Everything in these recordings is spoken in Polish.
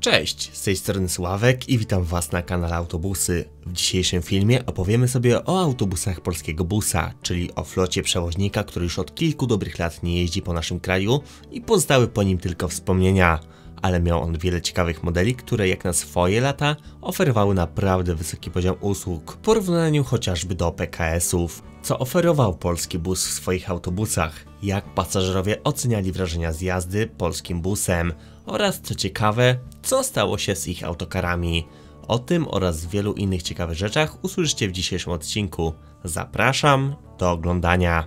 Cześć, z tej strony Sławek i witam Was na kanale Autobusy. W dzisiejszym filmie opowiemy sobie o autobusach Polskiego Busa, czyli o flocie przewoźnika, który już od kilku dobrych lat nie jeździ po naszym kraju i pozostały po nim tylko wspomnienia. Ale miał on wiele ciekawych modeli, które jak na swoje lata oferowały naprawdę wysoki poziom usług w porównaniu chociażby do PKS-ów. Co oferował Polski Bus w swoich autobusach, jak pasażerowie oceniali wrażenia z jazdy Polskim Busem oraz co ciekawe, co stało się z ich autokarami. O tym oraz wielu innych ciekawych rzeczach usłyszycie w dzisiejszym odcinku. Zapraszam do oglądania.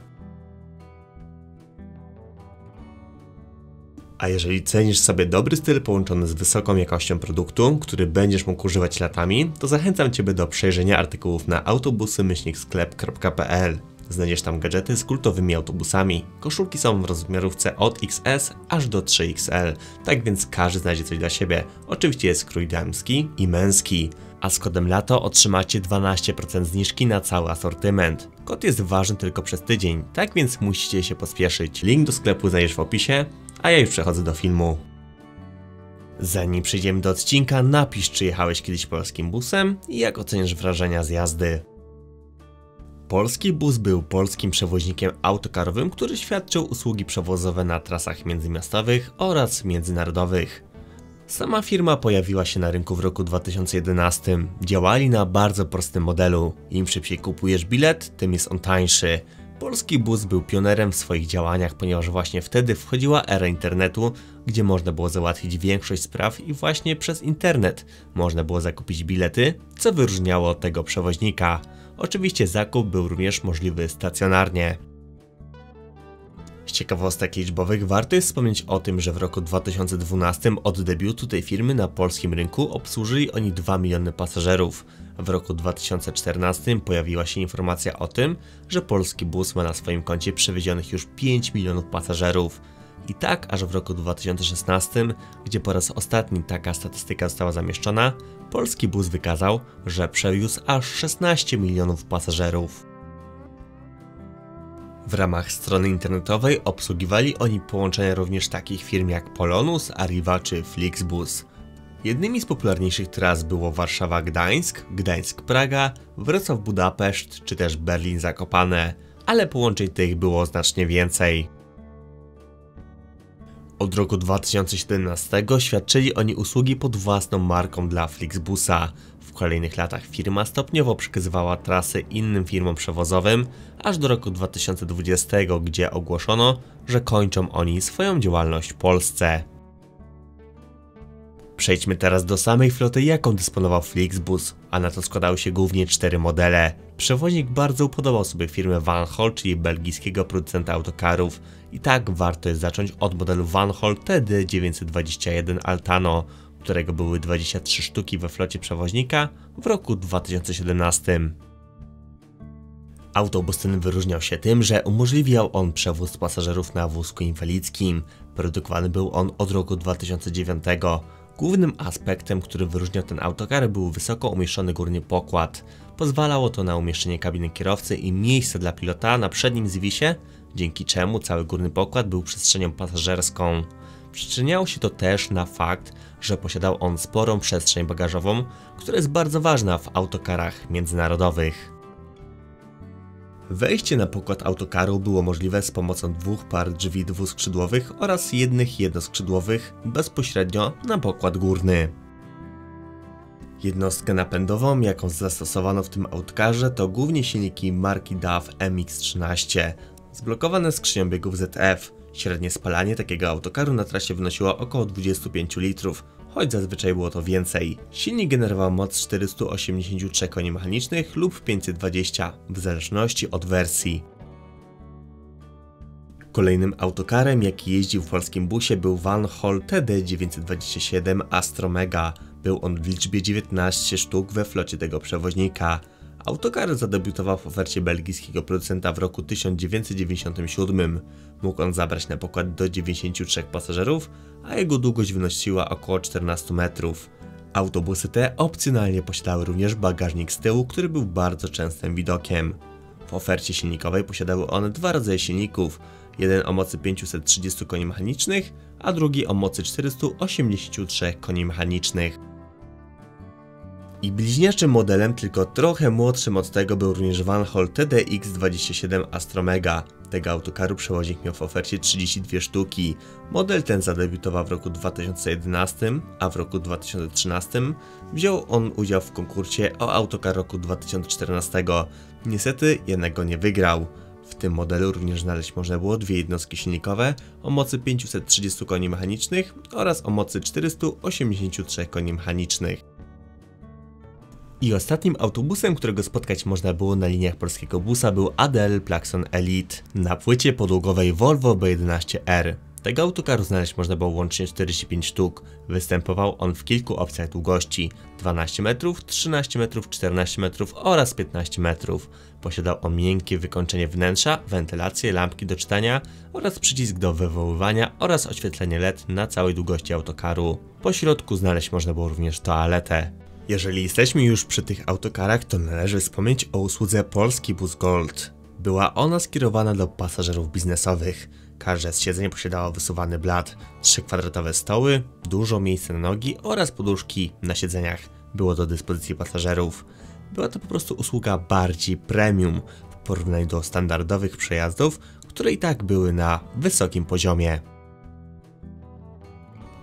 A jeżeli cenisz sobie dobry styl połączony z wysoką jakością produktu, który będziesz mógł używać latami, to zachęcam Ciebie do przejrzenia artykułów na autobusy-sklep.pl. Znajdziesz tam gadżety z kultowymi autobusami. Koszulki są w rozmiarówce od XS aż do 3XL, tak więc każdy znajdzie coś dla siebie. Oczywiście jest krój damski i męski. A z kodem LATO otrzymacie 12% zniżki na cały asortyment. Kod jest ważny tylko przez tydzień, tak więc musicie się pospieszyć. Link do sklepu znajdziesz w opisie, a ja już przechodzę do filmu. Zanim przejdziemy do odcinka, napisz, czy jechałeś kiedyś Polskim Busem i jak oceniasz wrażenia z jazdy. Polski Bus był polskim przewoźnikiem autokarowym, który świadczył usługi przewozowe na trasach międzymiastowych oraz międzynarodowych. Sama firma pojawiła się na rynku w roku 2011. Działali na bardzo prostym modelu. Im szybciej kupujesz bilet, tym jest on tańszy. Polski Bus był pionerem w swoich działaniach, ponieważ właśnie wtedy wchodziła era internetu, gdzie można było załatwić większość spraw i właśnie przez internet można było zakupić bilety, co wyróżniało tego przewoźnika. Oczywiście zakup był również możliwy stacjonarnie. Z ciekawostek liczbowych warto jest wspomnieć o tym, że w roku 2012 od debiutu tej firmy na polskim rynku obsłużyli oni 2 miliony pasażerów. W roku 2014 pojawiła się informacja o tym, że Polski Bus ma na swoim koncie przewiezionych już 5 milionów pasażerów. I tak aż w roku 2016, gdzie po raz ostatni taka statystyka została zamieszczona, Polski Bus wykazał, że przewiózł aż 16 milionów pasażerów. W ramach strony internetowej obsługiwali oni połączenia również takich firm jak Polonus, Arriva czy Flixbus. Jednymi z popularniejszych tras było Warszawa-Gdańsk, Gdańsk-Praga, Wrocław-Budapeszt czy też Berlin-Zakopane, ale połączeń tych było znacznie więcej. Od roku 2017 świadczyli oni usługi pod własną marką dla Flixbusa. W kolejnych latach firma stopniowo przekazywała trasy innym firmom przewozowym, aż do roku 2020, gdzie ogłoszono, że kończą oni swoją działalność w Polsce. Przejdźmy teraz do samej floty, jaką dysponował Flixbus, a na to składały się głównie 4 modele. Przewoźnik bardzo upodobał sobie firmę Van Hool, czyli belgijskiego producenta autokarów. I tak warto jest zacząć od modelu Van Hool TD921 Altano, którego były 23 sztuki we flocie przewoźnika w roku 2017. Autobus ten wyróżniał się tym, że umożliwiał on przewóz pasażerów na wózku inwalidzkim. Produkowany był on od roku 2009. Głównym aspektem, który wyróżniał ten autokar, był wysoko umieszczony górny pokład. Pozwalało to na umieszczenie kabiny kierowcy i miejsca dla pilota na przednim zwisie, dzięki czemu cały górny pokład był przestrzenią pasażerską. Przyczyniało się to też na fakt, że posiadał on sporą przestrzeń bagażową, która jest bardzo ważna w autokarach międzynarodowych. Wejście na pokład autokaru było możliwe z pomocą 2 par drzwi dwuskrzydłowych oraz jednych jednoskrzydłowych bezpośrednio na pokład górny. Jednostkę napędową, jaką zastosowano w tym autokarze, to głównie silniki marki DAF MX-13, zblokowane skrzynią biegów ZF. Średnie spalanie takiego autokaru na trasie wynosiło około 25 litrów, choć zazwyczaj było to więcej. Silnik generował moc 483 koni mechanicznych lub 520, w zależności od wersji. Kolejnym autokarem, jaki jeździł w Polskim Busie, był Van Hool TD927 Astromega. Był on w liczbie 19 sztuk we flocie tego przewoźnika. Autokar zadebiutował w ofercie belgijskiego producenta w roku 1997. Mógł on zabrać na pokład do 93 pasażerów, a jego długość wynosiła około 14 metrów. Autobusy te opcjonalnie posiadały również bagażnik z tyłu, który był bardzo częstym widokiem. W ofercie silnikowej posiadały one 2 rodzaje silników, jeden o mocy 530 koni mechanicznych, a drugi o mocy 483 koni mechanicznych. I bliźniaczym modelem, tylko trochę młodszym od tego, był również Van Hool TDX27 Astromega. Tego autokaru przewoźnik miał w ofercie 32 sztuki. Model ten zadebiutował w roku 2011, a w roku 2013 wziął on udział w konkursie o autokar roku 2014. Niestety jednak go nie wygrał. W tym modelu również znaleźć można było dwie jednostki silnikowe o mocy 530 koni mechanicznych oraz o mocy 483 koni mechanicznych. I ostatnim autobusem, którego spotkać można było na liniach Polskiego Busa, był ADL Plaxon Elite na płycie podłogowej Volvo B11R. Tego autokaru znaleźć można było łącznie 45 sztuk. Występował on w kilku opcjach długości: 12 metrów, 13 metrów, 14 metrów oraz 15 metrów. Posiadał on miękkie wykończenie wnętrza, wentylację, lampki do czytania oraz przycisk do wywoływania oraz oświetlenie LED na całej długości autokaru. Po środku znaleźć można było również toaletę. Jeżeli jesteśmy już przy tych autokarach, to należy wspomnieć o usłudze Polski Bus Gold. Była ona skierowana do pasażerów biznesowych. Każde z siedzeń posiadało wysuwany blat, 3 kwadratowe stoły, dużo miejsca na nogi oraz poduszki na siedzeniach było do dyspozycji pasażerów. Była to po prostu usługa bardziej premium w porównaniu do standardowych przejazdów, które i tak były na wysokim poziomie.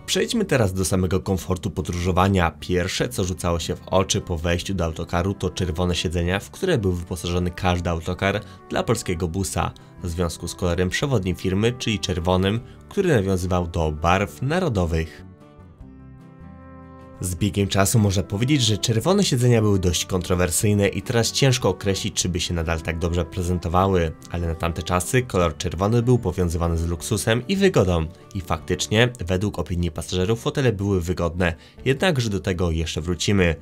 Przejdźmy teraz do samego komfortu podróżowania. Pierwsze, co rzucało się w oczy po wejściu do autokaru, to czerwone siedzenia, w które był wyposażony każdy autokar dla Polskiego Busa, w związku z kolorem przewodnim firmy, czyli czerwonym, który nawiązywał do barw narodowych. Z biegiem czasu można powiedzieć, że czerwone siedzenia były dość kontrowersyjne i teraz ciężko określić, czy by się nadal tak dobrze prezentowały, ale na tamte czasy kolor czerwony był powiązywany z luksusem i wygodą i faktycznie, według opinii pasażerów, fotele były wygodne, jednakże do tego jeszcze wrócimy.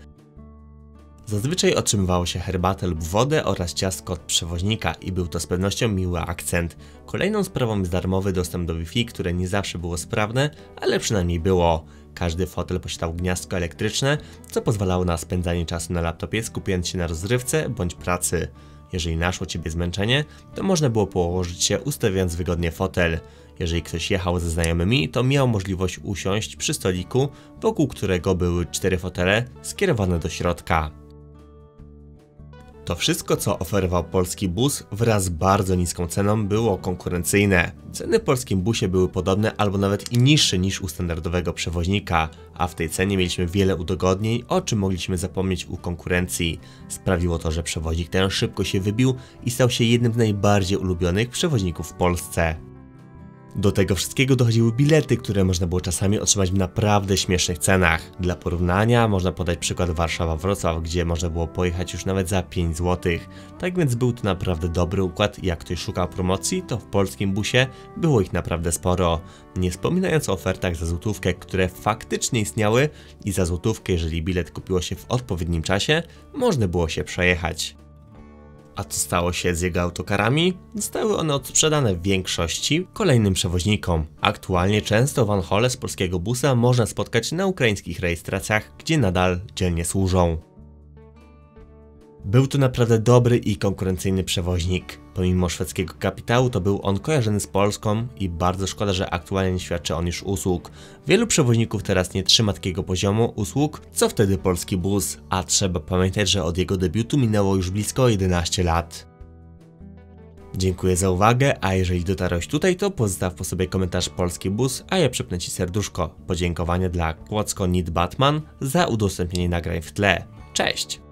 Zazwyczaj otrzymywało się herbatę lub wodę oraz ciastko od przewoźnika i był to z pewnością miły akcent. Kolejną sprawą jest darmowy dostęp do Wi-Fi, które nie zawsze było sprawne, ale przynajmniej było. Każdy fotel posiadał gniazdko elektryczne, co pozwalało na spędzanie czasu na laptopie, skupiając się na rozrywce bądź pracy. Jeżeli naszło Ciebie zmęczenie, to można było położyć się, ustawiając wygodnie fotel. Jeżeli ktoś jechał ze znajomymi, to miał możliwość usiąść przy stoliku, wokół którego były 4 fotele skierowane do środka. To wszystko, co oferował Polski Bus wraz z bardzo niską ceną, było konkurencyjne. Ceny w Polskim Busie były podobne albo nawet i niższe niż u standardowego przewoźnika, a w tej cenie mieliśmy wiele udogodnień, o czym mogliśmy zapomnieć u konkurencji. Sprawiło to, że przewoźnik ten szybko się wybił i stał się jednym z najbardziej ulubionych przewoźników w Polsce. Do tego wszystkiego dochodziły bilety, które można było czasami otrzymać w naprawdę śmiesznych cenach. Dla porównania można podać przykład Warszawa-Wrocław, gdzie można było pojechać już nawet za 5 zł. Tak więc był to naprawdę dobry układ i jak ktoś szukał promocji, to w Polskim Busie było ich naprawdę sporo. Nie wspominając o ofertach za złotówkę, które faktycznie istniały i za złotówkę, jeżeli bilet kupiło się w odpowiednim czasie, można było się przejechać. A co stało się z jego autokarami? Zostały one odsprzedane w większości kolejnym przewoźnikom. Aktualnie często Van Hoole z Polskiego Busa można spotkać na ukraińskich rejestracjach, gdzie nadal dzielnie służą. Był to naprawdę dobry i konkurencyjny przewoźnik. Pomimo szwedzkiego kapitału, to był on kojarzony z Polską i bardzo szkoda, że aktualnie nie świadczy on już usług. Wielu przewoźników teraz nie trzyma takiego poziomu usług, co wtedy Polski Bus, a trzeba pamiętać, że od jego debiutu minęło już blisko 11 lat. Dziękuję za uwagę, a jeżeli dotarłeś tutaj, to pozostaw po sobie komentarz Polski Bus, a ja przypnę Ci serduszko. Podziękowania dla kłodzko Need Batman za udostępnienie nagrań w tle. Cześć!